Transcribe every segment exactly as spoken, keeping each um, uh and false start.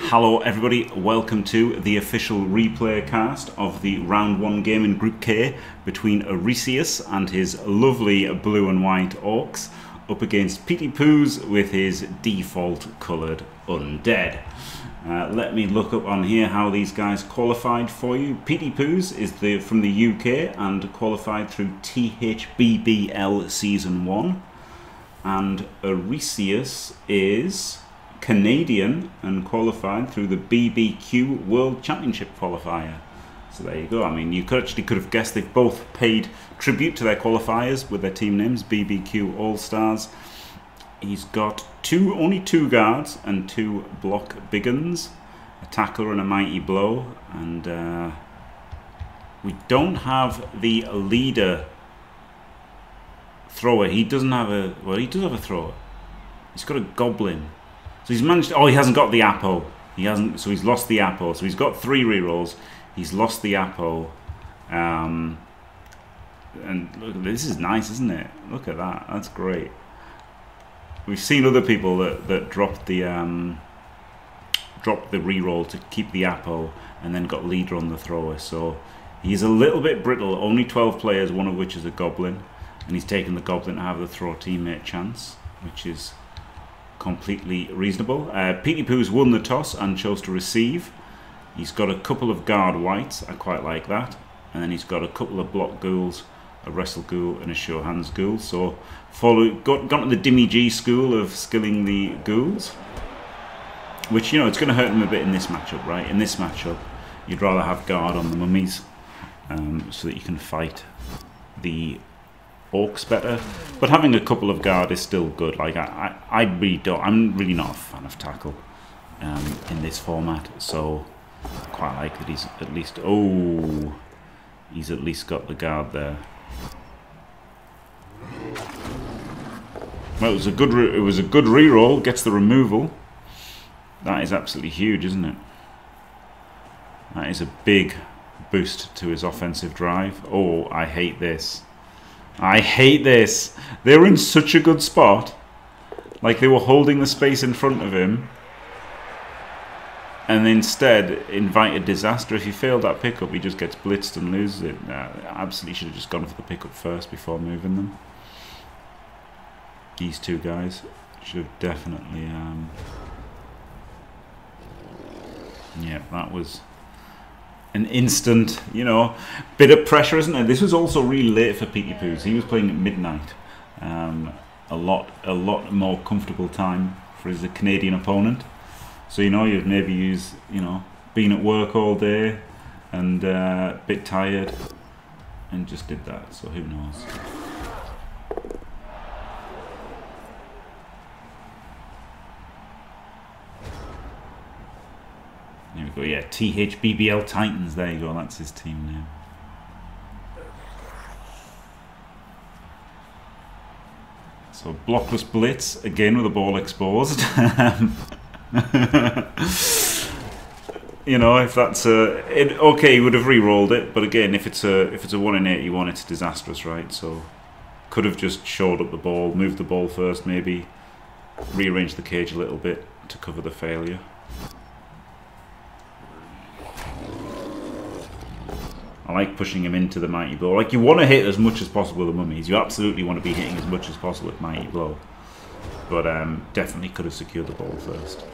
Hello everybody, welcome to the official replay cast of the round one game in Group K between Aresius and his lovely blue and white orcs up against PeetyPoos with his default coloured undead. Uh, let me look up on here how these guys qualified for you. PeetyPoos is the, from the U K and qualified through T H B B L Season one, and Aresius is Canadian and qualified through the B B Q World Championship qualifier. So there you go. I mean, you could actually could have guessed they've both paid tribute to their qualifiers with their team names. B B Q All-Stars. He's got two, only two guards and two block biggins, a tackler and a mighty blow. And uh, we don't have the leader thrower. He doesn't have a, well, he does have a thrower. He's got a goblin. So he's managed, oh, he hasn't got the Apo. He hasn't, so he's lost the Apo. So he's got three rerolls. He's lost the Apo. Um, and look, this is nice, isn't it? Look at that. That's great. We've seen other people that, that dropped the um, dropped the reroll to keep the Apo and then got leader on the thrower. So he's a little bit brittle. Only twelve players, one of which is a goblin. And he's taken the goblin to have the throw teammate chance, which is completely reasonable. Uh, PeetyPoos won the toss and chose to receive. He's got a couple of guard whites. I quite like that. And then he's got a couple of block ghouls, a wrestle ghoul and a show hands ghoul. So follow, got, got to the Dimmy G school of skilling the ghouls, which, you know, it's going to hurt him a bit in this matchup, right? In this matchup, you'd rather have guard on the mummies um, so that you can fight the orcs better, but having a couple of guard is still good. Like I, I, I really don't. I'm really not a fan of tackle um, in this format, so I quite like that he's at least. Oh, he's at least got the guard there. Well, it was a good. Re it was a good reroll. Gets the removal. That is absolutely huge, isn't it? That is a big boost to his offensive drive. Oh, I hate this. I hate this. They were in such a good spot. Like, they were holding the space in front of him. And instead, invited disaster. If he failed that pickup, he just gets blitzed and loses it. Nah, absolutely should have just gone for the pickup first before moving them. These two guys should have definitely... Um... Yeah, that was... An instant, you know, bit of pressure, isn't it? This was also really late for PeetyPoos. He was playing at midnight. Um, a lot, a lot more comfortable time for his Canadian opponent. So, you know, you'd maybe use, you know, been at work all day and uh, a bit tired, and just did that. So who knows? There we go, yeah, T H B B L Titans, there you go, that's his team name. So, blockless blitz, again with the ball exposed. You know, if that's a... It, okay, he would have re-rolled it, but again, if it's a if it's a one in eighty-one, it's disastrous, right? So, could have just shored up the ball, moved the ball first maybe, rearranged the cage a little bit to cover the failure. I like pushing him into the mighty blow. Like, you want to hit as much as possible the mummies. You absolutely want to be hitting as much as possible with mighty blow. But um, definitely could have secured the ball first.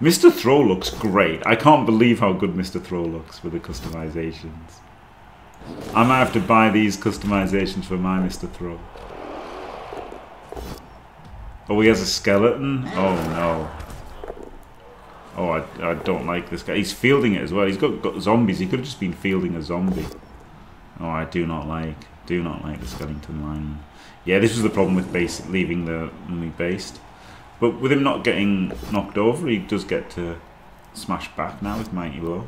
Mister Throw looks great. I can't believe how good Mister Throw looks with the customizations. I might have to buy these customizations for my Mister Throw. Oh, he has a skeleton? Oh, no. Oh, I, I don't like this guy. He's fielding it as well. He's got, got zombies. He could have just been fielding a zombie. Oh, I do not like, do not like the skeleton line. Yeah, this was the problem with base, leaving the mummy based. But with him not getting knocked over, he does get to smash back now with mighty blow.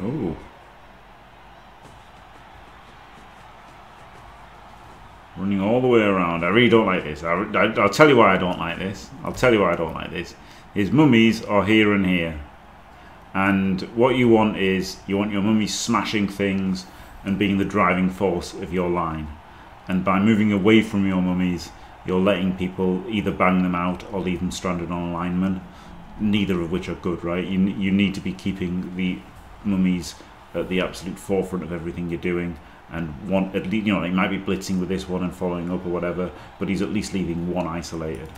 Oh. Running all the way around. I really don't like this. I, I, I'll tell you why I don't like this. I'll tell you why I don't like this. His mummies are here and here. And what you want is, you want your mummy smashing things and being the driving force of your line. And by moving away from your mummies, you're letting people either bang them out or leave them stranded on linemen. Neither of which are good, right? You, you need to be keeping the mummies at the absolute forefront of everything you're doing. And one, at least, you know, he might be blitzing with this one and following up or whatever, but he's at least leaving one isolated.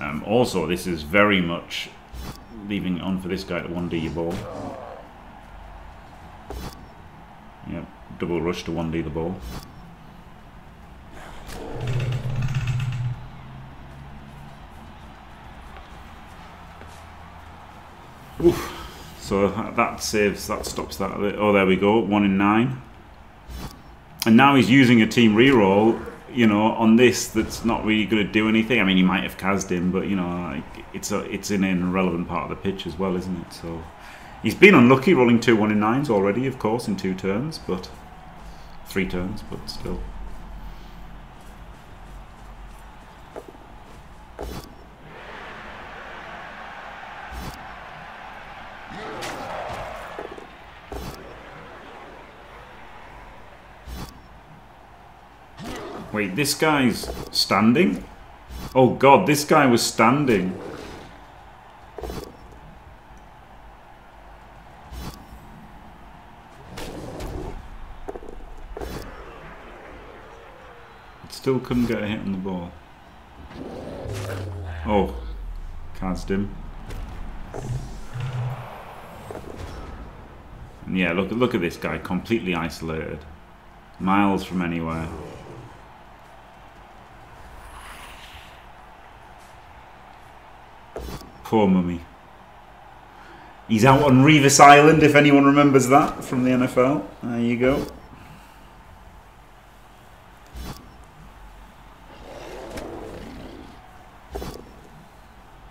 Um, also, this is very much leaving it on for this guy to one D your ball. Yep, double rush to one D the ball. Oof. So that saves, that stops that a bit. Oh, there we go, one in nine. And now he's using a team reroll, you know, on this that's not really going to do anything. I mean, he might have Kaz'd him, but, you know, like, it's a, it's in an irrelevant part of the pitch as well, isn't it? So he's been unlucky rolling two one in nines already, of course, in two turns, but three turns, but still. Wait, this guy's standing? Oh god, this guy was standing. It still couldn't get a hit on the ball. Oh, Kaz'd him. And yeah, look, look at this guy, completely isolated. Miles from anywhere. Poor mummy. He's out on Revis Island, if anyone remembers that from the N F L. There you go.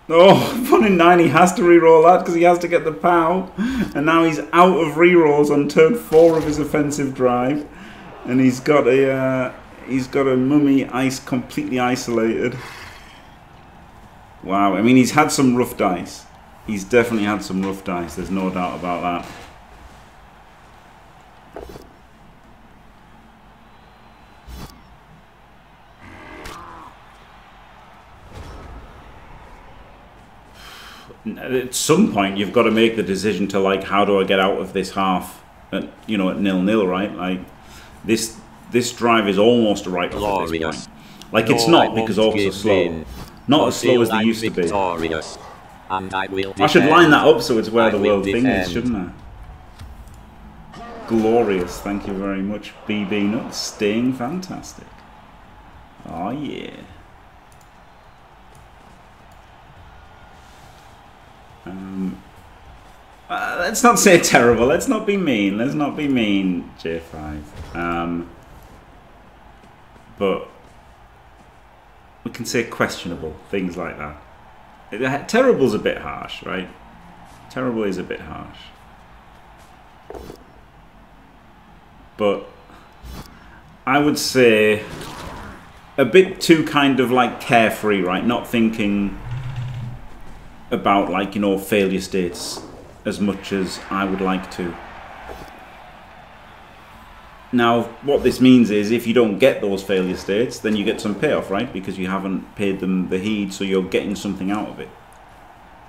Oh, one in nine. He has to reroll that because he has to get the pow. And now he's out of rerolls on turn four of his offensive drive, and he's got a uh, he's got a mummy ice completely isolated. Wow, I mean, he's had some rough dice. He's definitely had some rough dice, there's no doubt about that. At some point, you've got to make the decision to, like, how do I get out of this half? At, you know, at nil nil, right? Like, this this drive is almost a write-off at this point. Like, it's not, because also slow. Not as slow as they used to be. I should line that up so it's where the world thing is, shouldn't I? Glorious, thank you very much. B B Nuts, staying fantastic. Oh yeah. Um, uh, let's not say terrible. Let's not be mean. Let's not be mean, J five. Um, but we can say questionable, things like that. Terrible's a bit harsh, right? Terrible is a bit harsh. But I would say a bit too kind of like carefree, right? Not thinking about, like, you know, failure states as much as I would like to. Now, what this means is if you don't get those failure states, then you get some payoff, right? Because you haven't paid them the heed, so you're getting something out of it.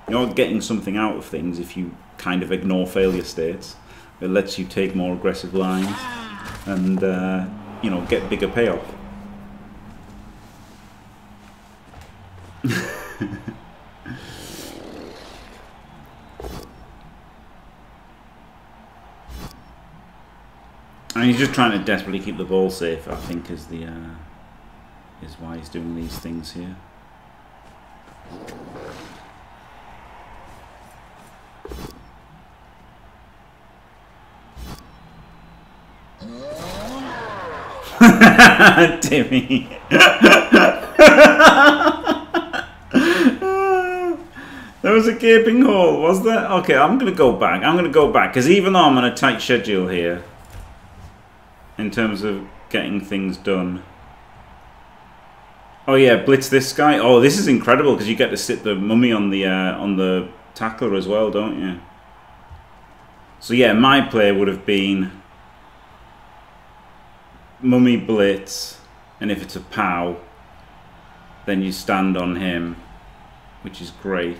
You're getting something out of things if you kind of ignore failure states. It lets you take more aggressive lines and, uh, you know, get bigger payoff. I mean, he's just trying to desperately keep the ball safe, I think, is the uh, is why he's doing these things here. Timmy. That was a gaping hole, was there? Okay, I'm going to go back. I'm going to go back, because even though I'm on a tight schedule here, in terms of getting things done. Oh yeah, blitz this guy. Oh, this is incredible, because you get to sit the mummy on the, uh, on the tackler as well, don't you? So yeah, my play would have been mummy blitz, and if it's a pow, then you stand on him, which is great.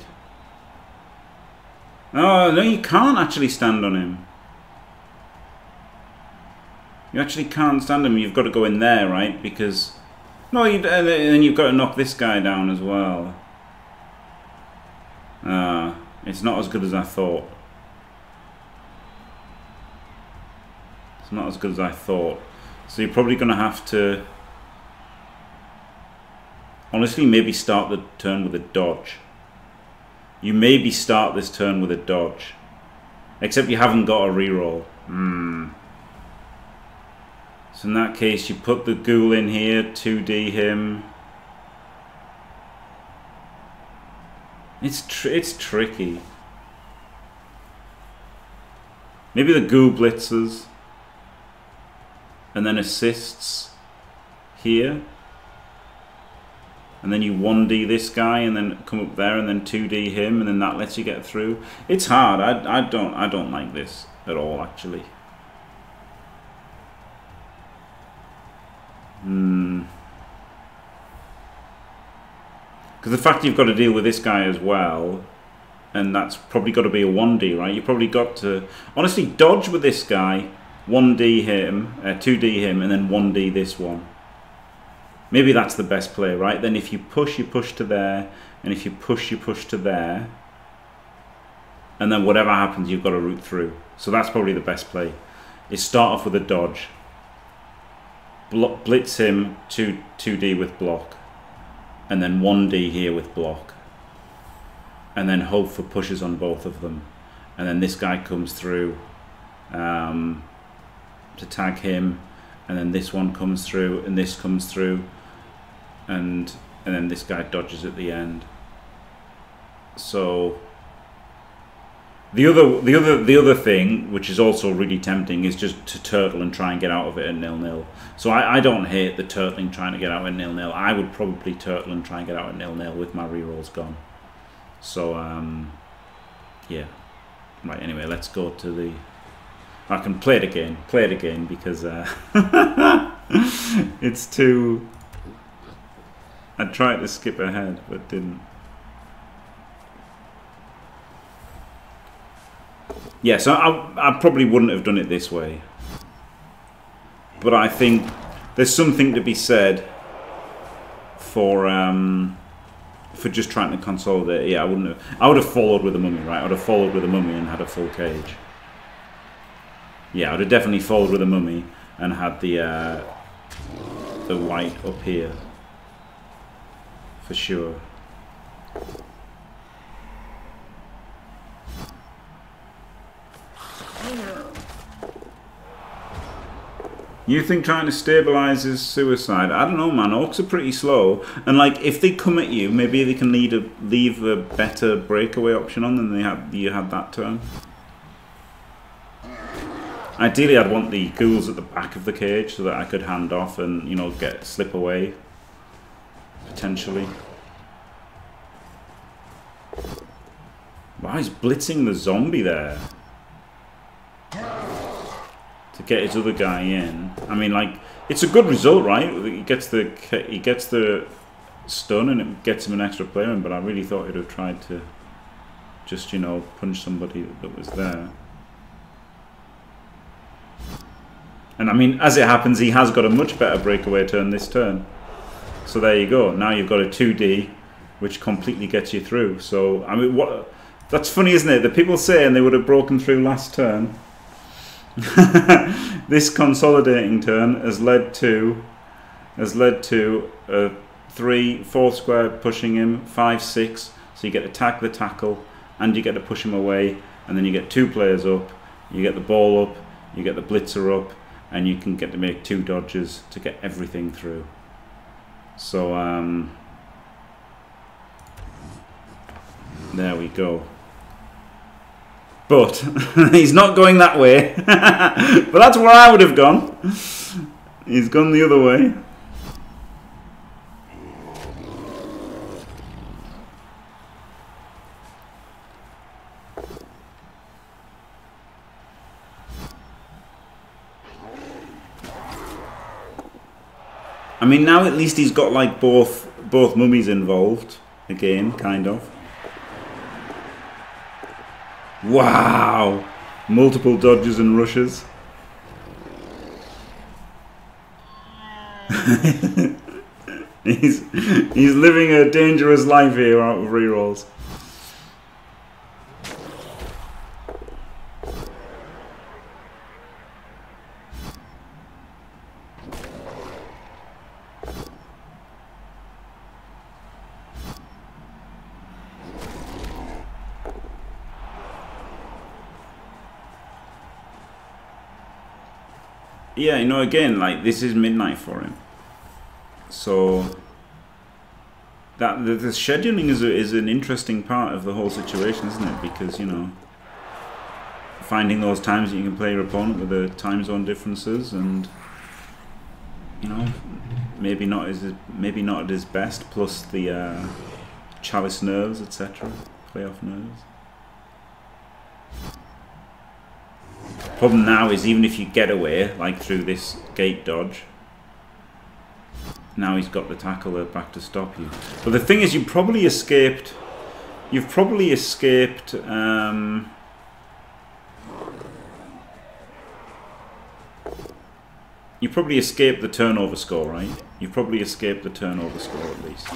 Oh, no, you can't actually stand on him. You actually can't stand him. You've got to go in there, right? Because... No, you, and then you've got to knock this guy down as well. Ah, it's not as good as I thought. It's not as good as I thought. So you're probably going to have to... Honestly, maybe start the turn with a dodge. You maybe start this turn with a dodge. Except you haven't got a reroll. Hmm. So in that case, you put the ghoul in here, two D him. It's tr it's tricky. Maybe the ghoul blitzes. And then assists here. And then you one D this guy, and then come up there, and then two D him, and then that lets you get through. It's hard. I, I don't I don't like this at all, actually. Hmm. Because the fact you've got to deal with this guy as well, and that's probably got to be a one D, right? You've probably got to honestly dodge with this guy, one D him, uh, two D him, and then one D this one. Maybe that's the best play, right? Then if you push, you push to there. And if you push, you push to there. And then whatever happens, you've got to root through. So that's probably the best play. Is start off with a dodge. Block, blitz him, two, 2D with block. And then one D here with block. And then hope for pushes on both of them. And then this guy comes through um, to tag him. And then this one comes through, and this comes through, and and then this guy dodges at the end. So the other the other the other thing, which is also really tempting, is just to turtle and try and get out of it at nil nil. So I, I don't hate the turtling trying to get out at nil nil. I would probably turtle and try and get out at nil nil with my rerolls gone. So um yeah. Right, anyway, let's go to the I can play it again, play it again, because uh, it's too... I tried to skip ahead, but didn't. Yeah, so I, I probably wouldn't have done it this way. But I think there's something to be said for um, for just trying to consolidate. Yeah, I wouldn't have... I would have followed with a mummy, right? I would have followed with a mummy and had a full cage. Yeah, I'd have definitely folded with a mummy and had the uh, the white up here for sure. You think trying to stabilize is suicide? I don't know, man. Orcs are pretty slow, and like if they come at you, maybe they can lead a, leave a better breakaway option on than they had you had that turn. Ideally, I'd want the ghouls at the back of the cage so that I could hand off and, you know, get slip away, potentially. Wow, he's blitzing the zombie there to get his other guy in. I mean, like, it's a good result, right? He gets the he gets the stun and it gets him an extra player in, but I really thought he'd have tried to just, you know, punch somebody that was there. And I mean, as it happens, he has got a much better breakaway turn this turn. So there you go. Now you've got a two D, which completely gets you through. So, I mean, what? That's funny, isn't it? The people saying they would have broken through last turn. This consolidating turn has led to, has led to a three, four square pushing him, five, six. So you get to tag the tackle, and you get to push him away. And then you get two players up. You get the ball up. You get the blitzer up. And you can get to make two dodges to get everything through. So um, There we go. But he's not going that way. But that's where I would have gone. He's gone the other way. I mean, now at least he's got like both both mummies involved again, kind of. Wow! Multiple dodges and rushes. he's he's living a dangerous life here out of rerolls. Yeah, you know, again, like, this is midnight for him. So, that the, the scheduling is, a, is an interesting part of the whole situation, isn't it? Because, you know, finding those times that you can play your opponent with the time zone differences and, you know, maybe not, as, maybe not at his best, plus the uh, chalice nerves, et cetera, playoff nerves. Problem now is, even if you get away, like through this gate dodge, now he's got the tackler back to stop you. But the thing is, you probably escaped. You've probably escaped. Um, you probably escaped the turnover score, right? You probably escaped the turnover score at least.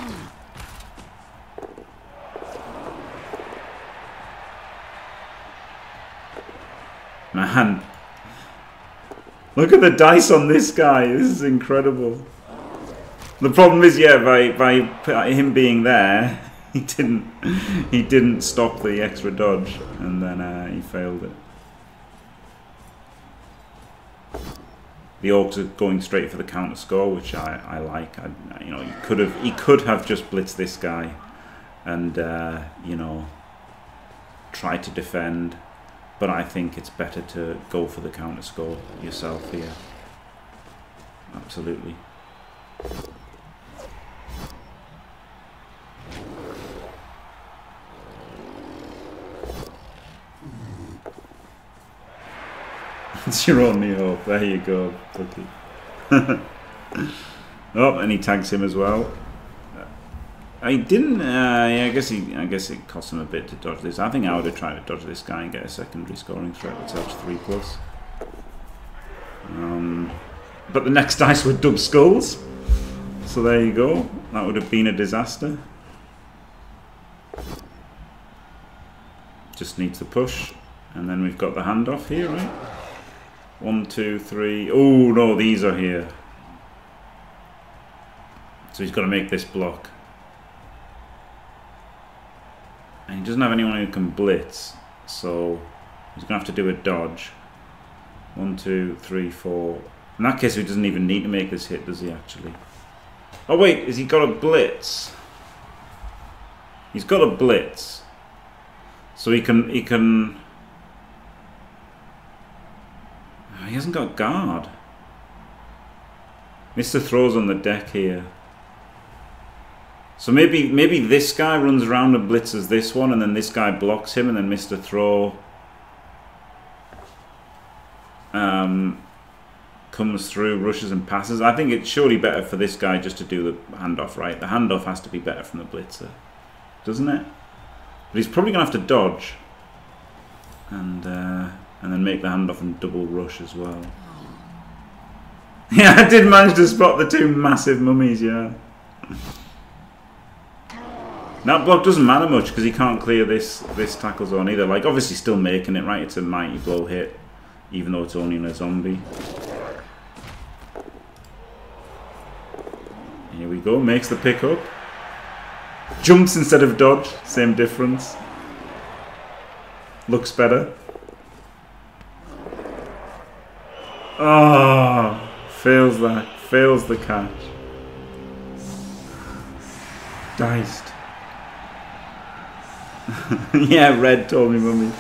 Man, look at the dice on this guy. This is incredible. The problem is, yeah, by by him being there, he didn't he didn't stop the extra dodge, and then uh, he failed it. The Orcs are going straight for the counter score, which I I like. I, you know, he could have he could have just blitzed this guy, and uh, you know, tried to defend. But I think it's better to go for the counter score yourself here. Absolutely. It's your only hope. There you go, Bucky. Oh, and he tags him as well. I didn't. Uh, yeah, I guess he. I guess it cost him a bit to dodge this. I think I would have tried to dodge this guy and get a secondary scoring threat. That's up to three plus. Um, but the next dice were dub skulls, so there you go. That would have been a disaster. Just needs the push, and then we've got the handoff here, right? One, two, three. Oh no, these are here. So he's got to make this block. And he doesn't have anyone who can blitz, so he's going to have to do a dodge. One, two, three, four. In that case, he doesn't even need to make this hit, does he, actually? Oh, wait, has he got a blitz? He's got a blitz. So he can... He can. Oh, he hasn't got guard. Mister Throw's on the deck here. So maybe maybe this guy runs around and blitzes this one, and then this guy blocks him, and then Mister Throw um, comes through, rushes and passes. I think it's surely better for this guy just to do the handoff, right? The handoff has to be better from the blitzer, doesn't it? But he's probably going to have to dodge, and uh, and then make the handoff and double rush as well. Yeah, I did manage to spot the two massive mummies, yeah. That block doesn't matter much because he can't clear this this tackle zone either. Like, obviously still making it, right? It's a mighty blow hit, even though it's only in a zombie. Here we go, makes the pickup. Jumps instead of dodge, same difference. Looks better. Oh, fails that, fails the catch. Diced. Yeah, Red told me moments.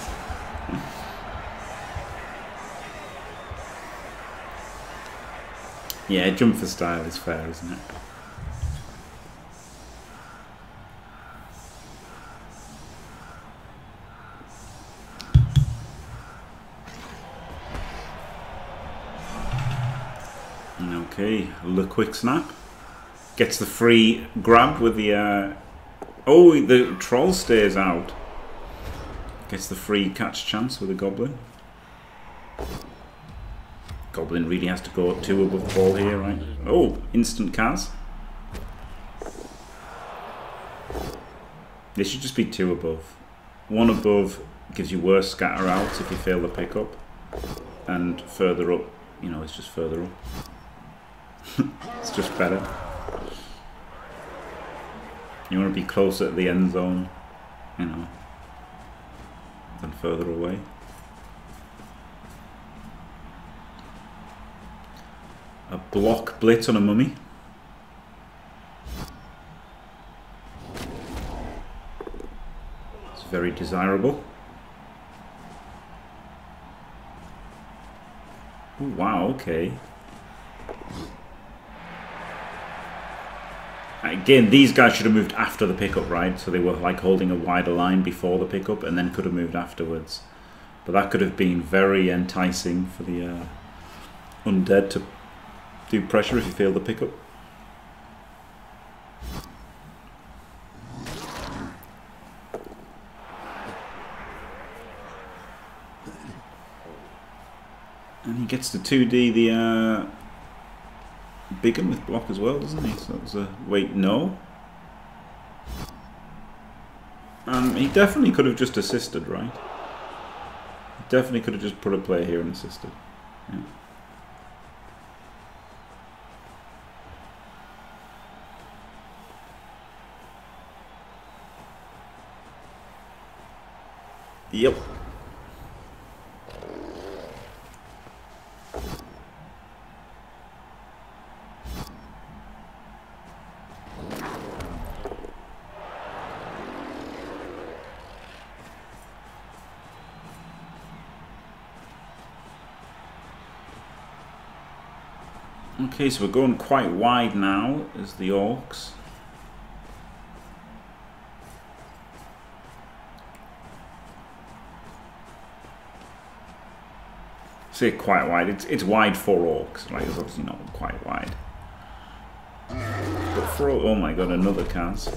Yeah, jump for style is fair, isn't it? Okay, the quick snap. Gets the free grab with the... Uh, oh, the troll stays out. Gets the free catch chance with the goblin. Goblin really has to go two above ball here, right? Oh, instant Kaz. They should just be two above. One above gives you worse scatter outs if you fail the pickup. And further up, you know, it's just further up. It's just better. You want to be closer to the end zone, you know, than further away. A block blitz on a mummy. It's very desirable. Ooh, wow, okay. Again, these guys should have moved after the pickup, right? So they were like holding a wider line before the pickup and then could have moved afterwards. But that could have been very enticing for the uh, undead to do pressure if you fail the pickup. And he gets to two D the... Uh, Bigham with block as well, doesn't he? So that was a wait, no. Um, he definitely could have just assisted, right? He definitely could have just put a player here and assisted. Yeah. Yep. Okay, so we're going quite wide now as the Orcs. Say quite wide, it's, it's wide for Orcs, right? It's obviously not quite wide. But for, oh my god, another Kaz.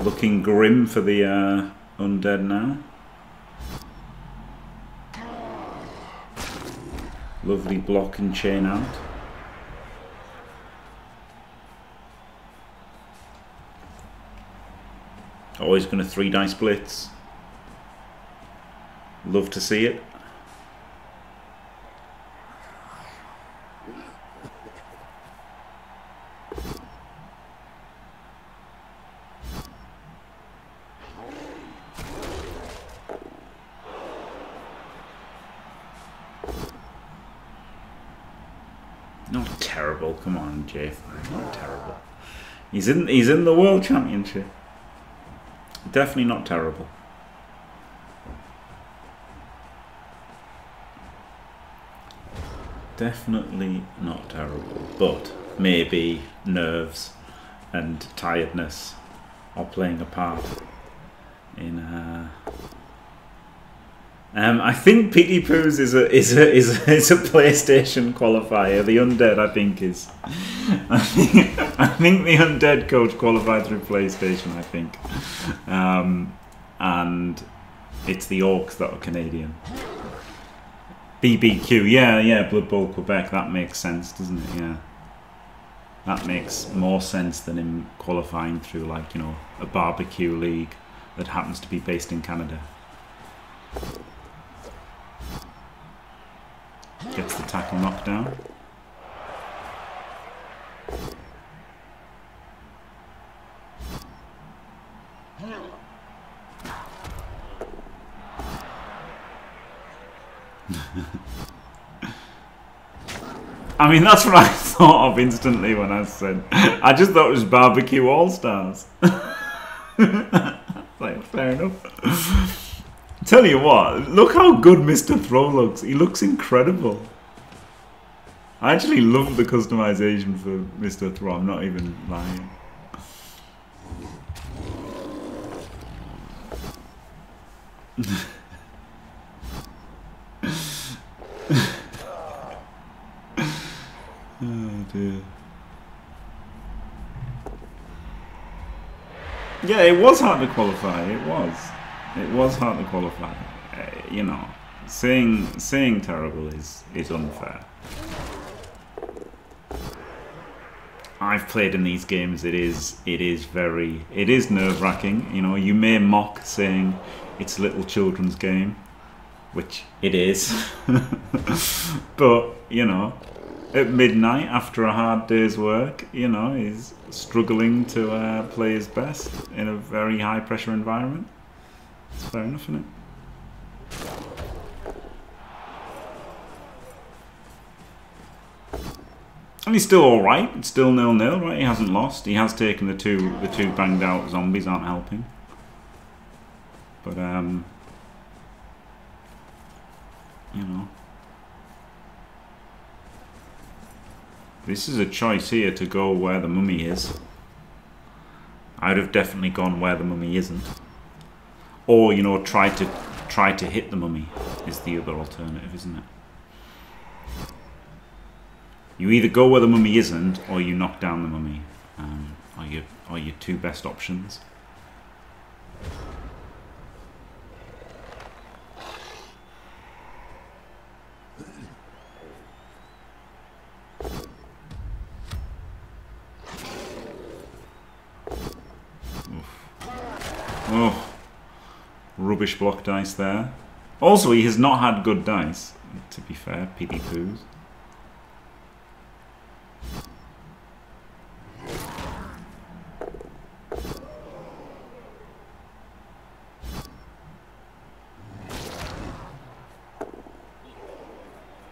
Looking grim for the uh, undead now. Lovely block and chain out. Always going to three dice blitz. Love to see it. Not terrible. He's in. He's in the World Championship. Definitely not terrible. Definitely not terrible. But maybe nerves and tiredness are playing a part in. Uh, Um, I think PeetyPoos is a is a is a, is a PlayStation qualifier. The undead, I think, is. I think I think the undead coach qualified through PlayStation. I think, um, and it's the Orcs that are Canadian. B B Q, yeah, yeah, Blood Bowl Quebec. That makes sense, doesn't it? Yeah, that makes more sense than him qualifying through like you know a barbecue league that happens to be based in Canada. Gets the tackle knockdown. I mean, that's what I thought of instantly when I said. I just thought it was B B Q All-Stars. Like, Fair enough. Tell you what, look how good Mister Throw looks. He looks incredible. I actually love the customization for Mister Throw, I'm not even lying. Oh dear. Yeah, it was hard to qualify, it was. It was hard to qualify. Uh, you know, saying, saying terrible is, is unfair. I've played in these games, it is it is very it is nerve-wracking. You know, you may mock saying it's a little children's game, which it is. But, you know, at midnight after a hard day's work, you know, he's struggling to uh, play his best in a very high pressure environment. It's fair enough, isn't it? And he's still all right. It's still nil nil, right? He hasn't lost. He has taken the two the two banged out zombies aren't helping. But um, you know, this is a choice here to go where the mummy is. I'd have definitely gone where the mummy isn't, or you know, try to try to hit the mummy is the other alternative, isn't it? You either go where the mummy isn't, or you knock down the mummy. Um, are your are your two best options? Oof. Oh, rubbish block dice there. Also, he has not had good dice. To be fair, PeetyPoos.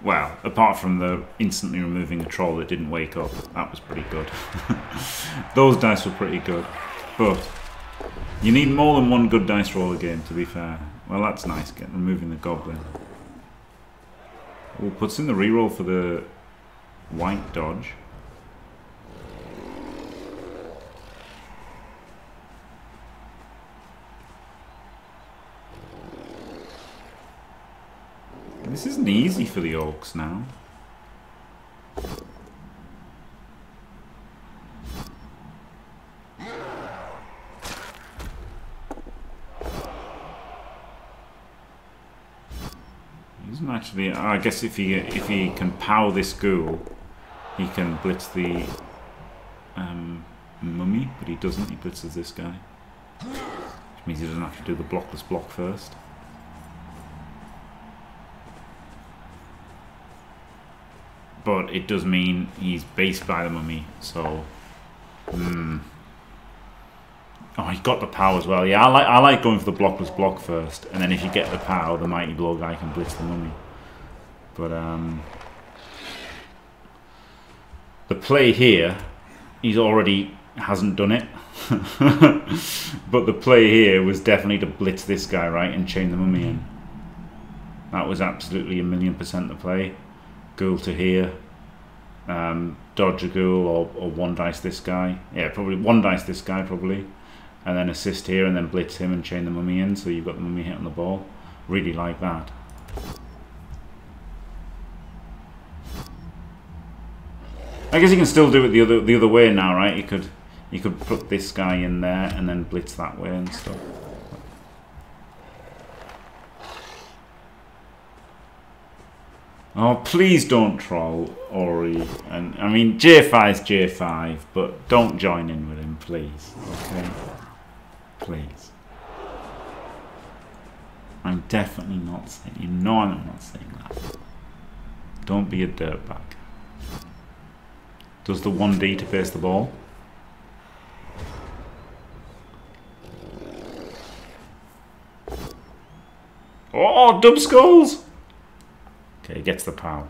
Well, apart from the instantly removing a troll that didn't wake up, that was pretty good. Those dice were pretty good. But you need more than one good dice roll a game, to be fair. Well, that's nice, get, removing the goblin. Ooh, puts in the reroll for the white dodge. This isn't easy for the orcs now. Isn't actually. I guess if he if he can pow this ghoul, he can blitz the um, mummy. But he doesn't. He blitzes this guy, which means he doesn't have to do the blockless block first. But it does mean he's based by the mummy, so. Mm. Oh, he got the pow as well. Yeah, I like I like going for the blockless block first, and then if you get the pow, the mighty blow guy can blitz the mummy. But um, the play here, he's already hasn't done it. But the play here was definitely to blitz this guy right and chain the mummy in. That was absolutely a million percent the play. Ghoul to here, um, dodge a ghoul or, or one dice this guy. Yeah, probably one dice this guy probably, and then assist here and then blitz him and chain the mummy in. So you've got the mummy hit on the ball. Really like that. I guess you can still do it the other the other way now, right? You could you could put this guy in there and then blitz that way and stuff. Oh, please don't troll Ori. And I mean, J five's J five, but don't join in with him, please. Okay? Please. I'm definitely not saying... You know I'm not saying that. Don't be a dirtbag. Does the one D to face the ball? Oh, dub skulls! Okay, gets the power.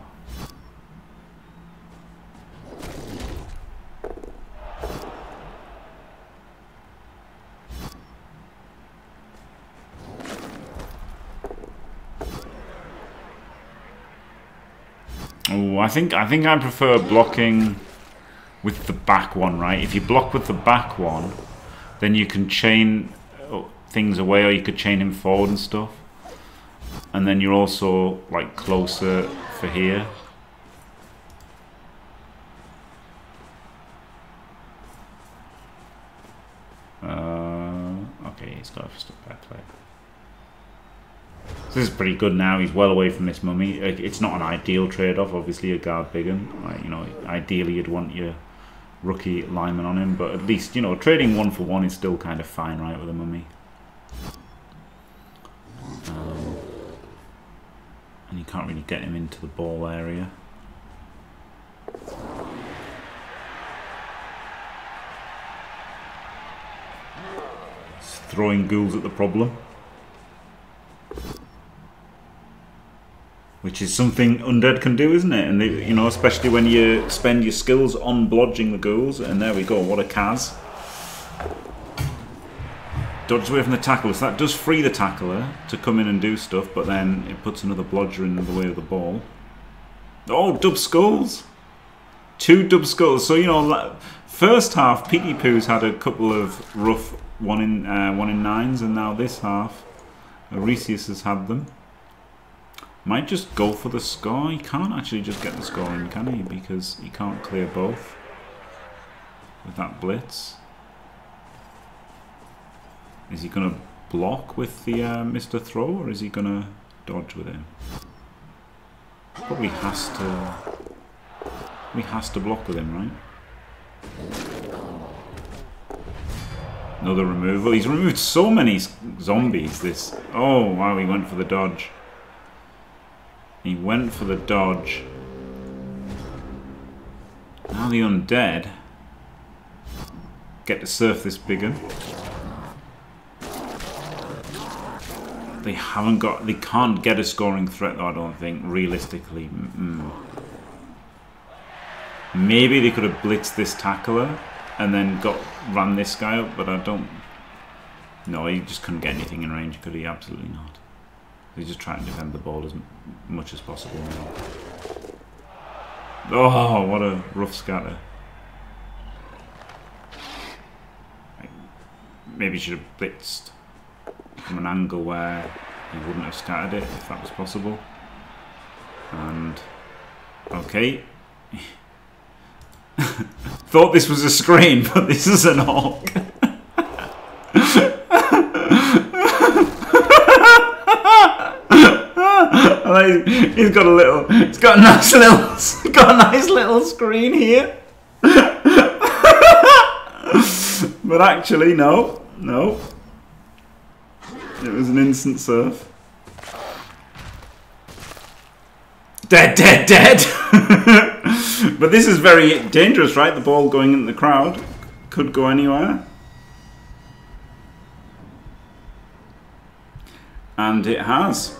Ooh, I think I think I prefer blocking with the back one, right? If you block with the back one, then you can chain things away, or you could chain him forward and stuff. And then you're also like closer for here. Uh, okay, he's got a step back play. So this is pretty good now. He's well away from this mummy. It's not an ideal trade-off, obviously, a guard big him. Like, you know, ideally you'd want your rookie lineman on him, but at least, you know, trading one for one is still kind of fine, right, with a mummy. Um, and you can't really get him into the ball area. It's throwing ghouls at the problem, which is something undead can do, isn't it? And they, you know, especially when you spend your skills on blodging the ghouls. And there we go. What a Kaz. Dodges away from the tackler. So that does free the tackler to come in and do stuff, but then it puts another blodger in the way of the ball. Oh, dub skulls. Two dub skulls. So, you know, first half, PeetyPoos had a couple of rough one in uh, one in nines, and now this half, Aresius has had them. Might just go for the score. He can't actually just get the score in, can he? Because he can't clear both with that blitz. Is he going to block with the uh, Mister Throw, or is he going to dodge with him? Probably has to. Probably has to block with him, right? Another removal. He's removed so many zombies. This. Oh wow! He went for the dodge. He went for the dodge. Now the undead get to surf this big one. They haven't got. They can't get a scoring threat though, I don't think, realistically. Mm-mm. Maybe they could have blitzed this tackler and then got ran this guy up, but I don't. No, he just couldn't get anything in range, could he? Absolutely not. They just try and defend the ball as much as possible now. Oh, what a rough scatter. Maybe should have blitzed from an angle where he wouldn't have scattered it, if that was possible. And, okay. Thought this was a screen, but this is an orc. He's got a little. He's got a nice little. Got a nice little screen here. But actually, no, no. It was an instant surf. Dead, dead, dead. But this is very dangerous, right? The ball going into the crowd could go anywhere. And it has.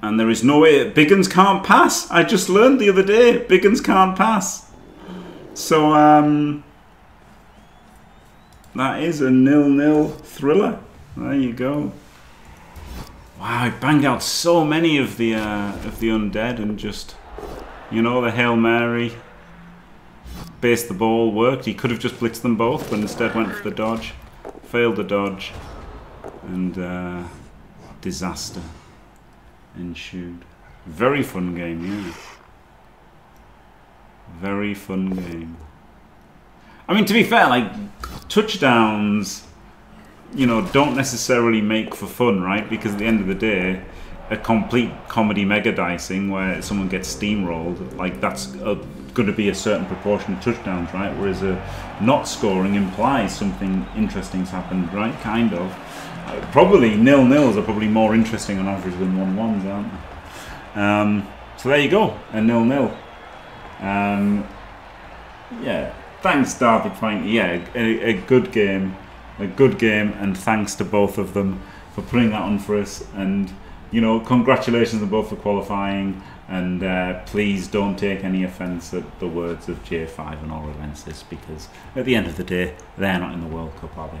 And there is no way. Biggins can't pass. I just learned the other day. Biggins can't pass. So, um... that is a nil-nil thriller. There you go. Wow, I banged out so many of the, uh, of the undead and just... You know, the Hail Mary. Based the ball, worked. He could have just blitzed them both, but instead went for the dodge. Failed the dodge. And, uh... disaster ensued. Very fun game, yeah. Very fun game. I mean, to be fair, like, touchdowns, you know, don't necessarily make for fun, right? Because at the end of the day, a complete comedy mega dicing where someone gets steamrolled, like, that's going to be a certain proportion of touchdowns, right? Whereas a not scoring implies something interesting's happened, right? Kind of. Probably nil-nils are probably more interesting on average than one-ones, aren't they? Um, so there you go, a nil-nil. Um, yeah, thanks, David Frank. Yeah, a, a good game, a good game, and thanks to both of them for putting that on for us. And you know, congratulations to both for qualifying. And uh, please don't take any offence at the words of J five and Orelensis, because at the end of the day, they're not in the World Cup, are they?